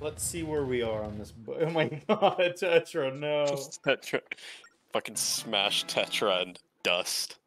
Let's see where we are on this. Oh my god, Tetra, no. Just Tetra. Fucking smash Tetra and dust.